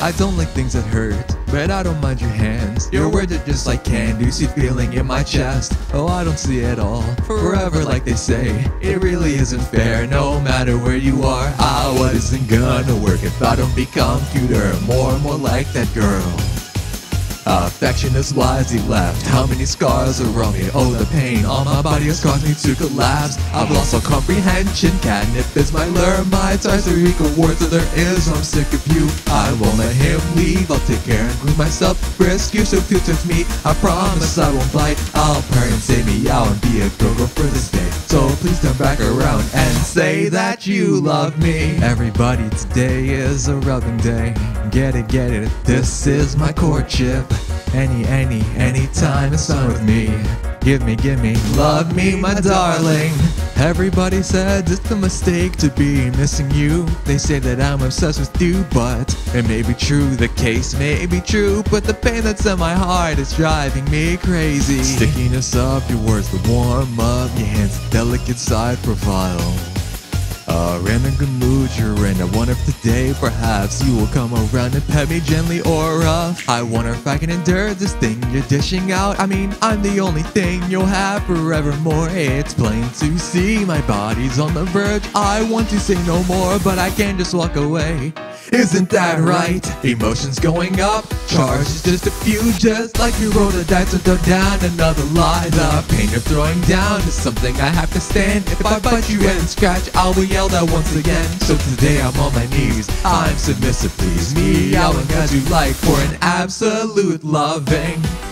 I don't like things that hurt, but I don't mind your hands. Your words are just like candy, see feeling in my chest. Oh, I don't see it all, forever like they say. It really isn't fair, no matter where you are. Ah, what isn't gonna work if I don't become cuter, more and more like that girl? Affection is wisely left. How many scars are on me? Oh, the pain on my body has caused me to collapse. I've lost all comprehension. Catnip is my lure. My ties are equal words that there is. I'm sick of you. I won't let him leave. I'll take care and groom myself. Risk you so cute with me. I promise I won't bite. I'll pray and save me out and be a go-go for this day. So please turn back around and say that you love me. Everybody, today is a rubbing day. Get it, get it. This is my courtship. Any time it's on with me. Give me, love me, my darling. Everybody says it's a mistake to be missing you. They say that I'm obsessed with you, but it may be true, the case may be true, but the pain that's in my heart is driving me crazy. Stickiness of your words, the warmth of your hands, delicate side profile. In a good mood you're in. I wonder if today perhaps you will come around and pet me gently, or I wonder if I can endure this thing you're dishing out. I mean, I'm the only thing you'll have forevermore. It's plain to see my body's on the verge. I want to say no more, but I can't just walk away. Isn't that right? Emotions going up, charges just a few, just like you roll the dice and throw down another lie. The pain you're throwing down is something I have to stand. If I bite you and scratch, I'll be yelled at once again. So today I'm on my knees, I'm submissive, please. Meowing as you like for an absolute loving.